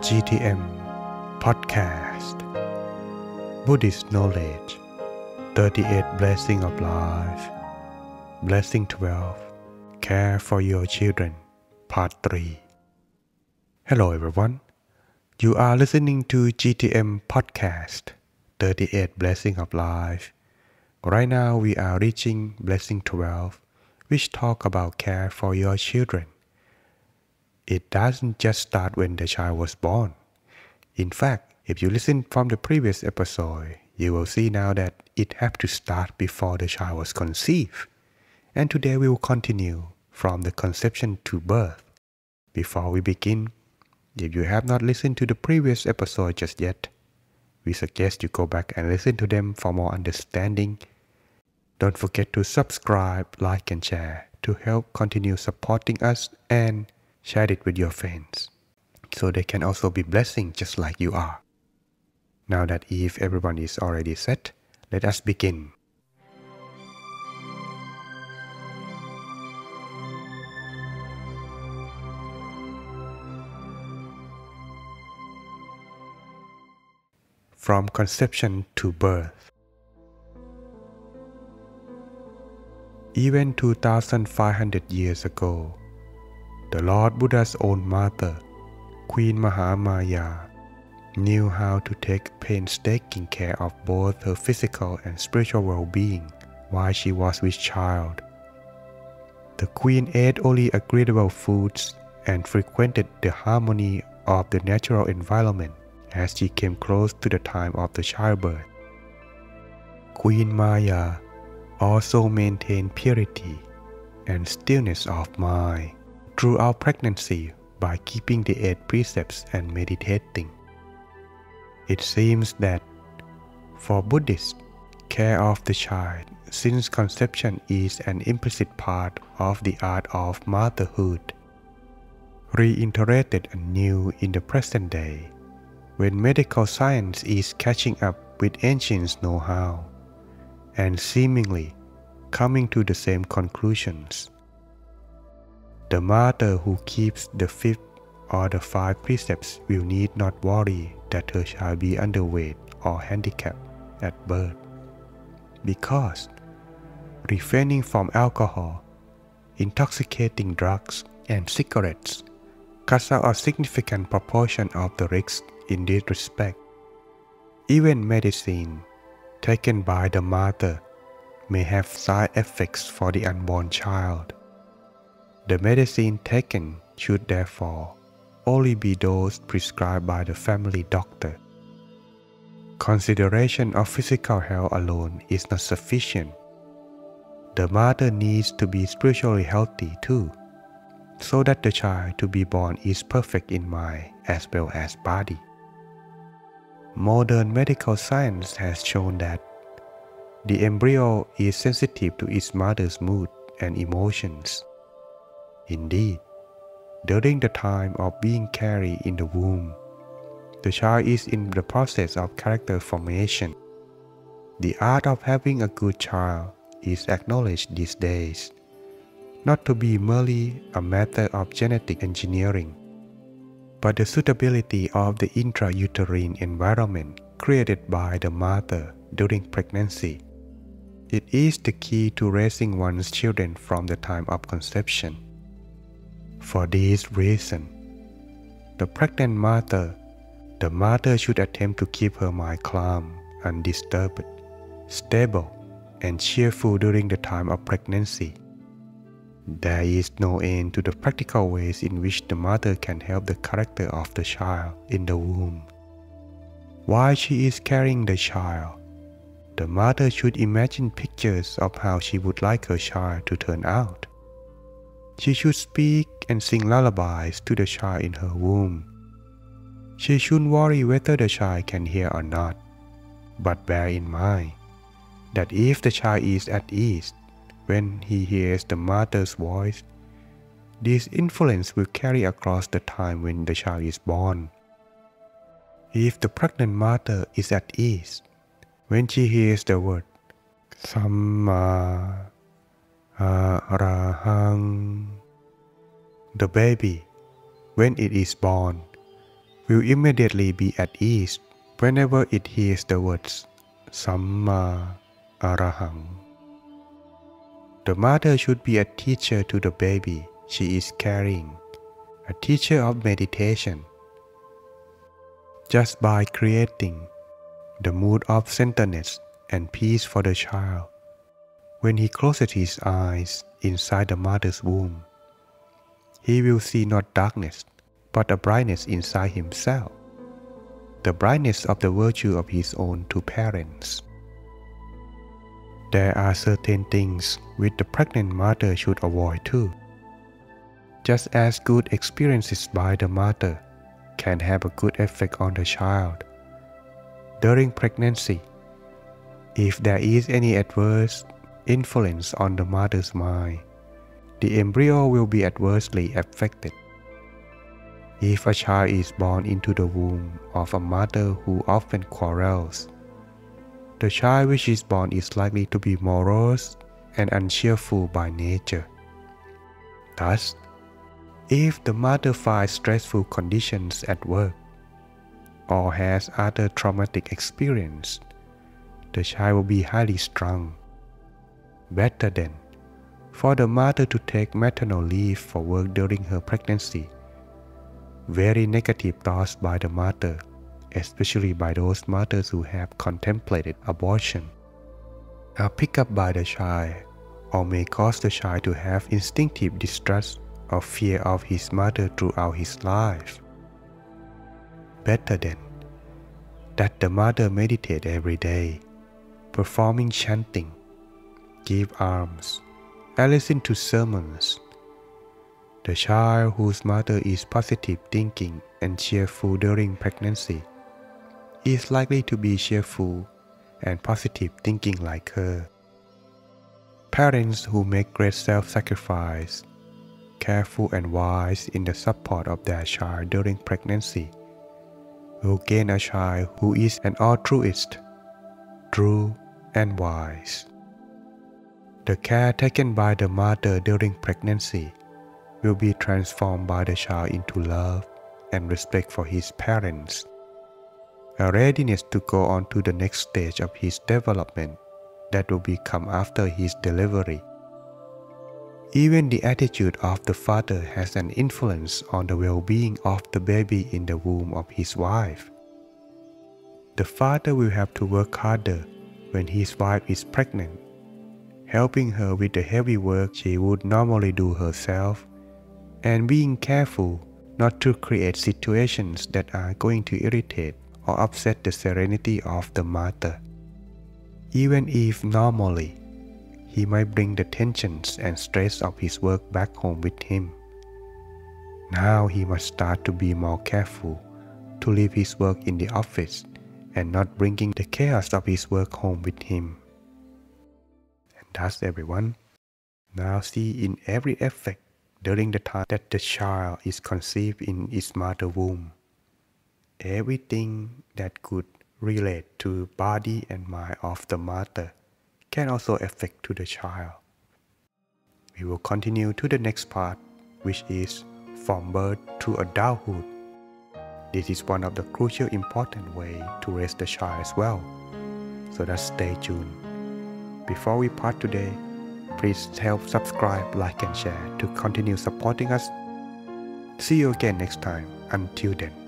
GTM Podcast Buddhist Knowledge 38 Blessing of Life Blessing 12 Care for Your Children Part 3 Hello everyone. You are listening to GTM Podcast 38 Blessing of Life. Right now we are reaching Blessing 12, which talk about care for your children. It doesn't just start when the child was born. In fact, if you listen from the previous episode, you will see now that it had to start before the child was conceived. And today we will continue from the conception to birth. Before we begin, if you have not listened to the previous episode just yet, we suggest you go back and listen to them for more understanding. Don't forget to subscribe, like, and share to help continue supporting us and share it with your friends, so they can also be blessing just like you are. Now that if everyone is already set, let us begin. From conception to birth. Even 2,500 years ago, the Lord Buddha's own mother, Queen Mahamaya, knew how to take painstaking care of both her physical and spiritual well-being while she was with child. The Queen ate only agreeable foods and frequented the harmony of the natural environment as she came close to the time of the childbirth. Queen Maya also maintained purity and stillness of mind throughout pregnancy by keeping the 8 precepts and meditating. It seems that for Buddhists, care of the child since conception is an implicit part of the art of motherhood, reiterated anew in the present day when medical science is catching up with ancient know-how and seemingly coming to the same conclusions. The mother who keeps the 5th or the 5 precepts will need not worry that her child be underweight or handicapped at birth, because refraining from alcohol, intoxicating drugs, and cigarettes cuts out a significant proportion of the risks in this respect. Even medicine taken by the mother may have side effects for the unborn child. The medicine taken should therefore only be those prescribed by the family doctor. Consideration of physical health alone is not sufficient. The mother needs to be spiritually healthy too, so that the child to be born is perfect in mind as well as body. Modern medical science has shown that the embryo is sensitive to its mother's mood and emotions. Indeed, during the time of being carried in the womb, the child is in the process of character formation. The art of having a good child is acknowledged these days, not to be merely a matter of genetic engineering, but the suitability of the intrauterine environment created by the mother during pregnancy. It is the key to raising one's children from the time of conception. For this reason, the pregnant mother, should attempt to keep her mind calm, undisturbed, stable, and cheerful during the time of pregnancy. There is no end to the practical ways in which the mother can help the character of the child in the womb. While she is carrying the child, the mother should imagine pictures of how she would like her child to turn out. She should speak and sing lullabies to the child in her womb. She shouldn't worry whether the child can hear or not, but bear in mind that if the child is at ease when he hears the mother's voice, this influence will carry across the time when the child is born. If the pregnant mother is at ease when she hears the word Samma Arahang, the baby, when it is born, will immediately be at ease whenever it hears the words Samma Arahang. The mother should be a teacher to the baby she is carrying, a teacher of meditation. Just by creating the mood of centeredness and peace for the child, when he closes his eyes inside the mother's womb, he will see not darkness, but a brightness inside himself, the brightness of the virtue of his own two parents. There are certain things which the pregnant mother should avoid too. Just as good experiences by the mother can have a good effect on the child during pregnancy, if there is any adverse influence on the mother's mind, the embryo will be adversely affected. If a child is born into the womb of a mother who often quarrels, the child which is born is likely to be morose and uncheerful by nature. Thus, if the mother finds stressful conditions at work or has other traumatic experience, the child will be highly strung. Better then, for the mother to take maternal leave for work during her pregnancy. Very negative thoughts by the mother, especially by those mothers who have contemplated abortion, are picked up by the child or may cause the child to have instinctive distrust or fear of his mother throughout his life. Better then, that the mother meditate every day, performing chanting, give alms, and listen to sermons. The child whose mother is positive thinking and cheerful during pregnancy is likely to be cheerful and positive thinking like her. Parents who make great self-sacrifice, careful and wise in the support of their child during pregnancy, will gain a child who is an altruist, true and wise. The care taken by the mother during pregnancy will be transformed by the child into love and respect for his parents, a readiness to go on to the next stage of his development that will become after his delivery. Even the attitude of the father has an influence on the well-being of the baby in the womb of his wife. The father will have to work harder when his wife is pregnant, helping her with the heavy work she would normally do herself, and being careful not to create situations that are going to irritate or upset the serenity of the mother. Even if normally, he might bring the tensions and stress of his work back home with him. Now he must start to be more careful to leave his work in the office and not bringing the chaos of his work home with him. And thus everyone, now see in every effect during the time that the child is conceived in its mother womb, everything that could relate to body and mind of the mother can also affect to the child. We will continue to the next part, which is from birth to adulthood. This is one of the crucial important ways to raise the child as well, so that stay tuned. Before we part today, please help subscribe, like and share to continue supporting us. See you again next time. Until then.